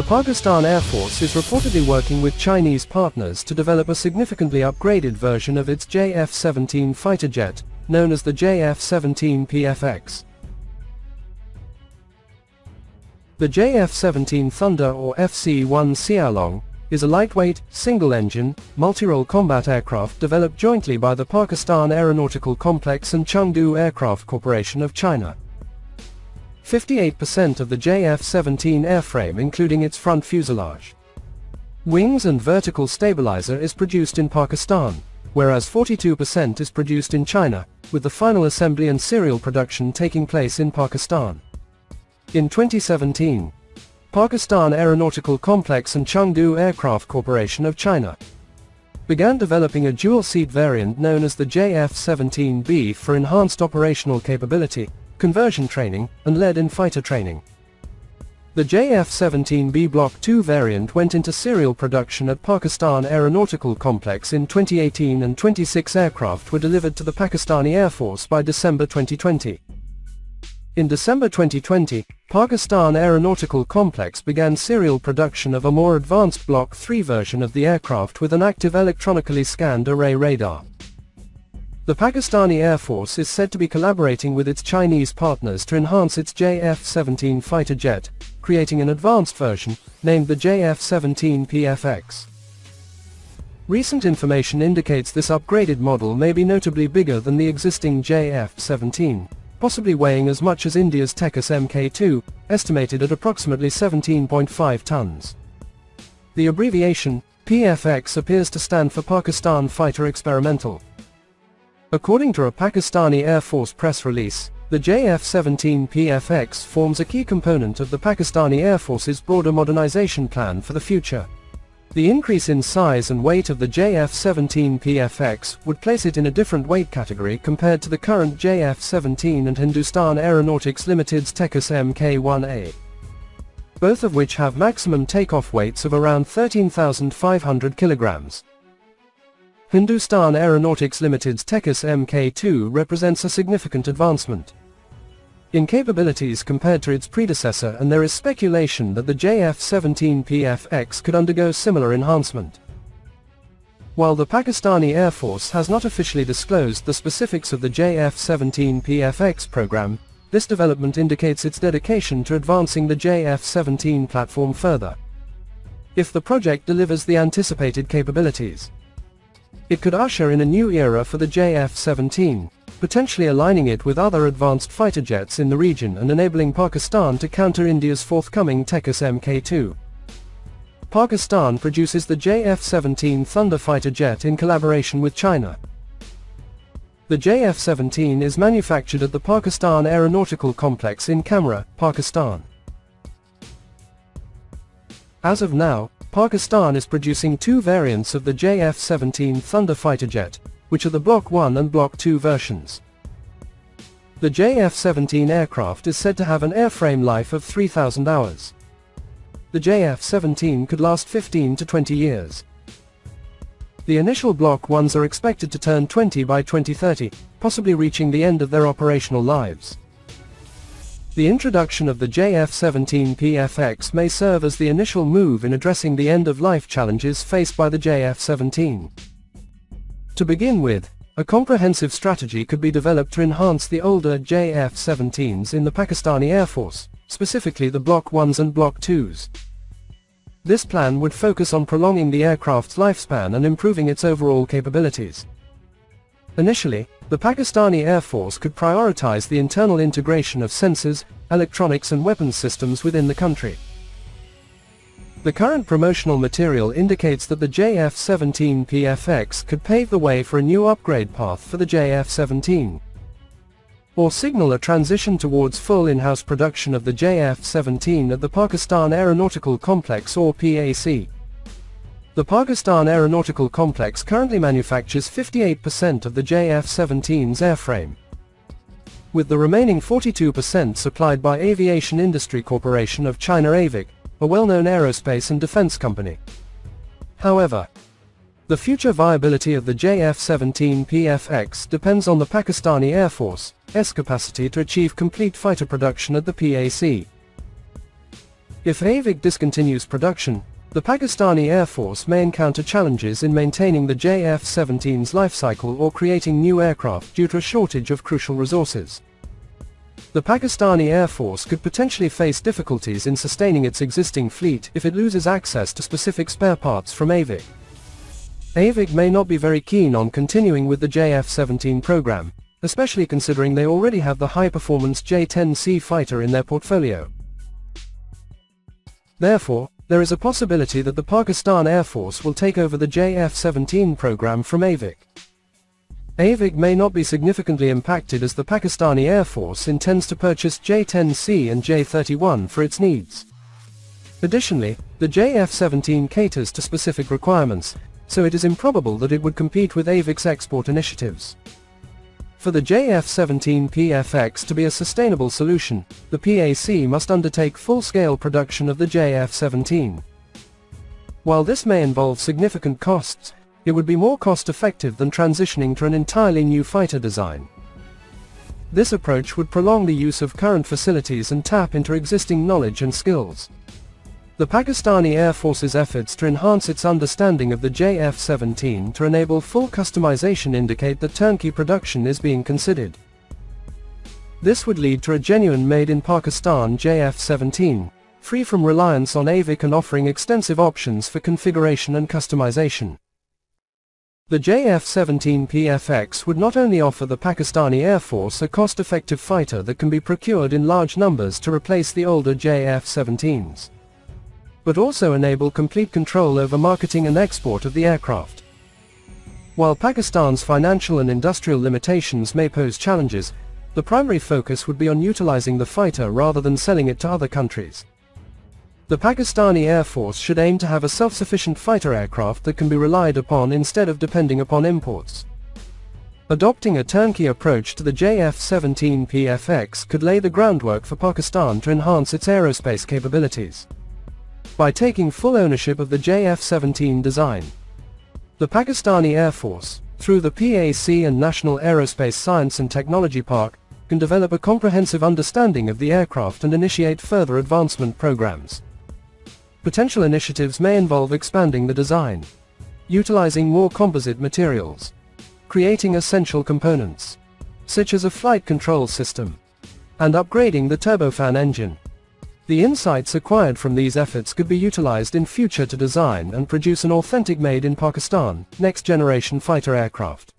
The Pakistan Air Force is reportedly working with Chinese partners to develop a significantly upgraded version of its JF-17 fighter jet, known as the JF-17 PFX. The JF-17 Thunder or FC-1 Xiaolong is a lightweight, single-engine, multi-role combat aircraft developed jointly by the Pakistan Aeronautical Complex and Chengdu Aircraft Corporation of China. 58% of the JF-17 airframe, including its front fuselage, wings and vertical stabilizer, is produced in Pakistan, whereas 42% is produced in China, with the final assembly and serial production taking place in Pakistan. In 2017, Pakistan Aeronautical Complex and Chengdu Aircraft Corporation of China began developing a dual-seat variant known as the JF-17B for enhanced operational capability, conversion training, and lead-in fighter training. The JF-17B Block II variant went into serial production at Pakistan Aeronautical Complex in 2018, and 26 aircraft were delivered to the Pakistani Air Force by December 2020. In December 2020, Pakistan Aeronautical Complex began serial production of a more advanced Block III version of the aircraft with an active electronically scanned array radar. The Pakistani Air Force is said to be collaborating with its Chinese partners to enhance its JF-17 fighter jet, creating an advanced version, named the JF-17 PFX. Recent information indicates this upgraded model may be notably bigger than the existing JF-17, possibly weighing as much as India's Tejas MK2, estimated at approximately 17.5 tons. The abbreviation, PFX, appears to stand for Pakistan Fighter Experimental. According to a Pakistani Air Force press release, the JF-17 PFX forms a key component of the Pakistani Air Force's broader modernization plan for the future. The increase in size and weight of the JF-17 PFX would place it in a different weight category compared to the current JF-17 and Hindustan Aeronautics Limited's Tejas MK-1A, both of which have maximum takeoff weights of around 13,500 kilograms. Hindustan Aeronautics Limited's Tejas MK2 represents a significant advancement in capabilities compared to its predecessor, and there is speculation that the JF-17 PFX could undergo similar enhancement. While the Pakistani Air Force has not officially disclosed the specifics of the JF-17 PFX program, this development indicates its dedication to advancing the JF-17 platform further. If the project delivers the anticipated capabilities, it could usher in a new era for the JF-17, potentially aligning it with other advanced fighter jets in the region and enabling Pakistan to counter India's forthcoming Tejas Mk2. Pakistan produces the JF-17 Thunder fighter jet in collaboration with China. The JF-17 is manufactured at the Pakistan Aeronautical Complex in Kamra, Pakistan. As of now, Pakistan is producing two variants of the JF-17 Thunder fighter jet, which are the Block I and Block II versions. The JF-17 aircraft is said to have an airframe life of 3,000 hours. The JF-17 could last 15 to 20 years. The initial Block Is are expected to turn 20 by 2030, possibly reaching the end of their operational lives. The introduction of the JF-17 PFX may serve as the initial move in addressing the end-of-life challenges faced by the JF-17. To begin with, a comprehensive strategy could be developed to enhance the older JF-17s in the Pakistani Air Force, specifically the Block Is and Block IIs. This plan would focus on prolonging the aircraft's lifespan and improving its overall capabilities. Initially, the Pakistani Air Force could prioritize the internal integration of sensors, electronics and weapons systems within the country. The current promotional material indicates that the JF-17 PFX could pave the way for a new upgrade path for the JF-17, or signal a transition towards full in-house production of the JF-17 at the Pakistan Aeronautical Complex or PAC. The Pakistan Aeronautical Complex currently manufactures 58% of the JF-17's airframe, with the remaining 42% supplied by Aviation Industry Corporation of China (AVIC), a well-known aerospace and defense company. However, the future viability of the JF-17 PFX depends on the Pakistani Air Force's capacity to achieve complete fighter production at the PAC. If AVIC discontinues production, the Pakistani Air Force may encounter challenges in maintaining the JF-17's life cycle or creating new aircraft due to a shortage of crucial resources. The Pakistani Air Force could potentially face difficulties in sustaining its existing fleet if it loses access to specific spare parts from AVIC. AVIC may not be very keen on continuing with the JF-17 program, especially considering they already have the high-performance J-10C fighter in their portfolio. Therefore, there is a possibility that the Pakistan Air Force will take over the JF-17 program from AVIC. AVIC may not be significantly impacted as the Pakistani Air Force intends to purchase J-10C and J-31 for its needs. Additionally, the JF-17 caters to specific requirements, so it is improbable that it would compete with AVIC's export initiatives. For the JF-17 PFX to be a sustainable solution, the PAC must undertake full-scale production of the JF-17. While this may involve significant costs, it would be more cost-effective than transitioning to an entirely new fighter design. This approach would prolong the use of current facilities and tap into existing knowledge and skills. The Pakistani Air Force's efforts to enhance its understanding of the JF-17 to enable full customization indicate that turnkey production is being considered. This would lead to a genuine made-in-Pakistan JF-17, free from reliance on AVIC and offering extensive options for configuration and customization. The JF-17 PFX would not only offer the Pakistani Air Force a cost-effective fighter that can be procured in large numbers to replace the older JF-17s, but also enable complete control over marketing and export of the aircraft. While Pakistan's financial and industrial limitations may pose challenges, the primary focus would be on utilizing the fighter rather than selling it to other countries. The Pakistani Air Force should aim to have a self-sufficient fighter aircraft that can be relied upon instead of depending upon imports. Adopting a turnkey approach to the JF-17 PFX could lay the groundwork for Pakistan to enhance its aerospace capabilities. By taking full ownership of the JF-17 design, the Pakistani Air Force, through the PAC and National Aerospace Science and Technology Park, can develop a comprehensive understanding of the aircraft and initiate further advancement programs. Potential initiatives may involve expanding the design, utilizing more composite materials, creating essential components, such as a flight control system, and upgrading the turbofan engine. The insights acquired from these efforts could be utilized in future to design and produce an authentic made-in-Pakistan, next-generation fighter aircraft.